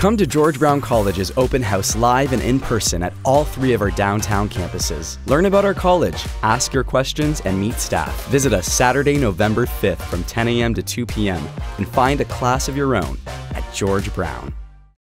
Come to George Brown College's open house live and in person at all three of our downtown campuses. Learn about our college, ask your questions, and meet staff. Visit us Saturday, November 5th from 10 a.m. to 2 p.m. and find a class of your own at George Brown.